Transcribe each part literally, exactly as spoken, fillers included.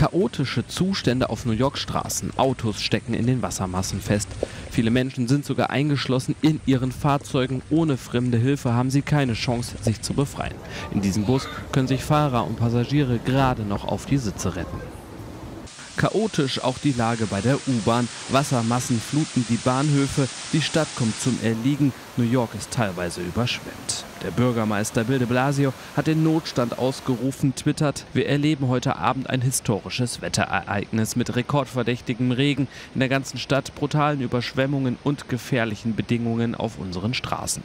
Chaotische Zustände auf New York Straßen. Autos stecken in den Wassermassen fest. Viele Menschen sind sogar eingeschlossen in ihren Fahrzeugen. Ohne fremde Hilfe haben sie keine Chance, sich zu befreien. In diesem Bus können sich Fahrer und Passagiere gerade noch auf die Sitze retten. Chaotisch auch die Lage bei der U-Bahn. Wassermassen fluten die Bahnhöfe. Die Stadt kommt zum Erliegen. New York ist teilweise überschwemmt. Der Bürgermeister Bill de Blasio hat den Notstand ausgerufen, twittert: Wir erleben heute Abend ein historisches Wetterereignis mit rekordverdächtigem Regen in der ganzen Stadt, brutalen Überschwemmungen und gefährlichen Bedingungen auf unseren Straßen.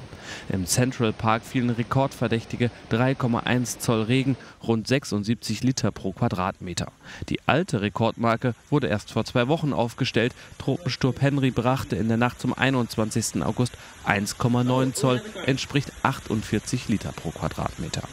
Im Central Park fielen rekordverdächtige drei Komma eins Zoll Regen, rund sechsundsiebzig Liter pro Quadratmeter. Die alte Rekordmarke wurde erst vor zwei Wochen aufgestellt. Tropensturm Henry brachte in der Nacht zum einundzwanzigsten August eins Komma neun Zoll, entspricht achtundvierzig Liter pro Quadratmeter.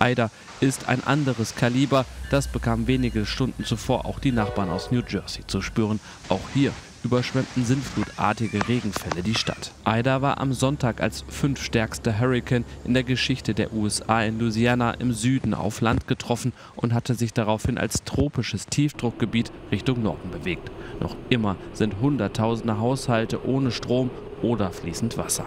Ida ist ein anderes Kaliber, das bekamen wenige Stunden zuvor auch die Nachbarn aus New Jersey zu spüren. Auch hier überschwemmten sinnflutartige Regenfälle die Stadt. Ida war am Sonntag als fünftstärkster Hurrikan in der Geschichte der U S A in Louisiana im Süden auf Land getroffen und hatte sich daraufhin als tropisches Tiefdruckgebiet Richtung Norden bewegt. Noch immer sind Hunderttausende Haushalte ohne Strom oder fließend Wasser.